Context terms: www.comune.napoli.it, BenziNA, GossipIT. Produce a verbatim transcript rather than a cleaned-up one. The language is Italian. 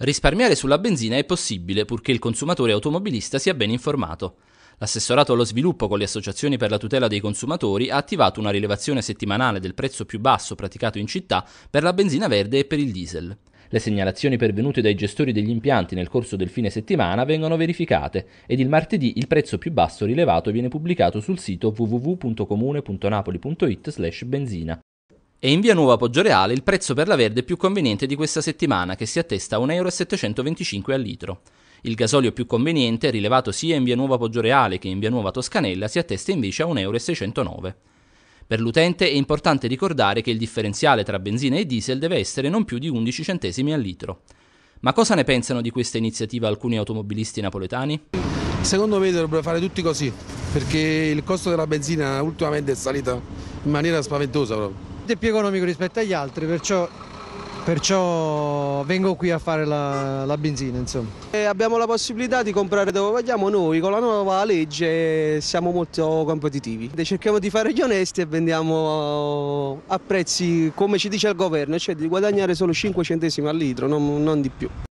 Risparmiare sulla benzina è possibile purché il consumatore automobilista sia ben informato. L'assessorato allo sviluppo con le associazioni per la tutela dei consumatori ha attivato una rilevazione settimanale del prezzo più basso praticato in città per la benzina verde e per il diesel. Le segnalazioni pervenute dai gestori degli impianti nel corso del fine settimana vengono verificate ed il martedì il prezzo più basso rilevato viene pubblicato sul sito w w w punto comune punto napoli punto it slash benzina. E in via Nuova Poggioreale il prezzo per la verde più conveniente di questa settimana, che si attesta a un euro e settecentoventicinque al litro. Il gasolio più conveniente, rilevato sia in via Nuova Poggioreale che in via Nuova Toscanella, si attesta invece a un euro e seicentonove. Per l'utente è importante ricordare che il differenziale tra benzina e diesel deve essere non più di undici centesimi al litro. Ma cosa ne pensano di questa iniziativa alcuni automobilisti napoletani? Secondo me dovrebbero fare tutti così, perché il costo della benzina ultimamente è salito in maniera spaventosa proprio. È più economico rispetto agli altri, perciò, perciò vengo qui a fare la, la benzina, insomma. E abbiamo la possibilità di comprare dove vogliamo noi, con la nuova legge siamo molto competitivi. Cerchiamo di fare gli onesti e vendiamo a prezzi come ci dice il governo, cioè di guadagnare solo cinque centesimi al litro, non, non di più.